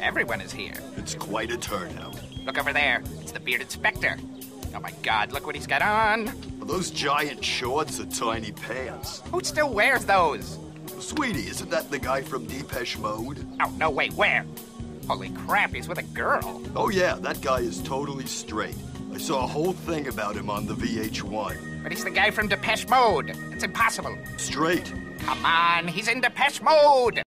Everyone is here. It's quite a turnout. Look over there. It's the bearded specter. Oh my god, look what he's got on. Are those giant shorts or tiny pants? Who still wears those? Sweetie, isn't that the guy from Depeche Mode? Oh, no, wait, where? Holy crap, he's with a girl. Oh yeah, that guy is totally straight. I saw a whole thing about him on the VH1. But he's the guy from Depeche Mode. It's impossible. Straight. Come on, he's in Depeche Mode!